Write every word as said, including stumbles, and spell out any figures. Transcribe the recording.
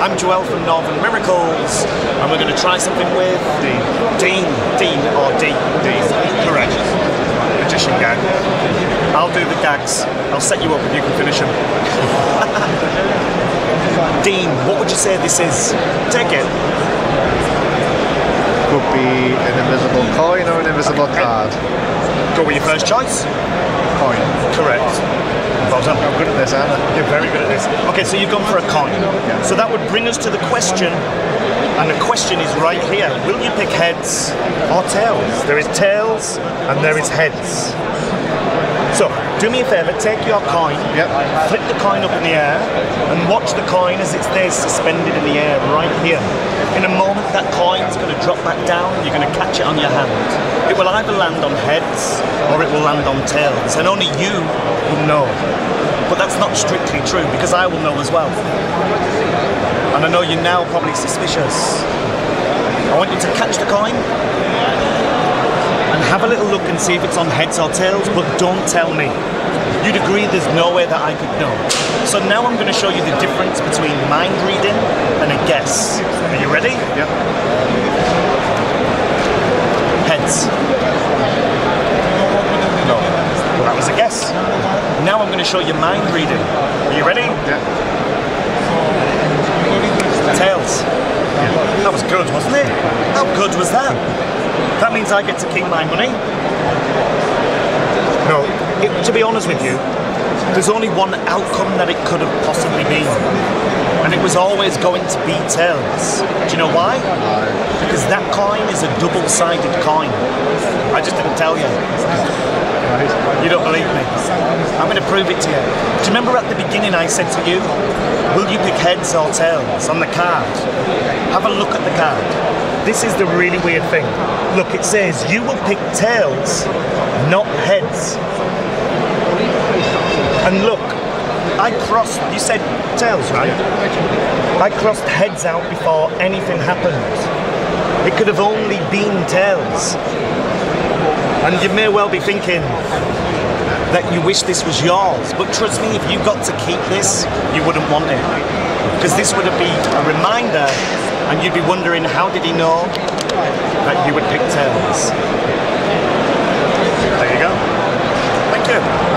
I'm Joel from Northern Miracles, and we're going to try something with Dean. Dean, Dean, or Dean. Dean, correct. Magician gag. I'll do the gags. I'll set you up and you can finish them. Dean, what would you say this is? Take it. Could be an invisible coin or an invisible okay. card. Go with your first choice. Coin. Correct. Well done. I'm good at this, aren't I? You're very good at this. Okay, so you've gone for a coin. Yeah. So that would bring us to the question, and the question is right here. Will you pick heads or tails? There is tails and there is heads. So, do me a favour, take your coin, yep. Flip the coin up in the air, and watch the coin as it's there suspended in the air right here. In a moment, that coin's going to drop back down, and you're going to catch it on your hand. It will either land on heads or it will land on tails, and only you will know. But that's not strictly true, because I will know as well. And I know you're now probably suspicious. I want you to catch the coin and have a little look and see if it's on heads or tails, but don't tell me. You'd agree there's no way that I could know. So now I'm going to show you the difference between mind reading and a guess. Are you ready? Yep. Heads. Now I'm going to show you mind reading. Are you ready? Yeah. Tails. Yeah. That was good, wasn't it? How good was that? That means I get to keep my money. No. It, to be honest with you, there's only one outcome that it could have possibly been. And it was always going to be tails. Do you know why? Because that coin is a double-sided coin. I just didn't tell you. You don't believe me. I'm going to prove it to you. Do you remember at the beginning I said to you, will you pick heads or tails on the card? Have a look at the card. This is the really weird thing. Look, it says you will pick tails, not heads. And look, I crossed, you said tails, right? I crossed heads out before anything happened. It could have only been tails. And you may well be thinking that you wish this was yours, but trust me, if you got to keep this, you wouldn't want it. Because this would be a reminder, and you'd be wondering, how did he know that you would pick tails? There you go. Thank you.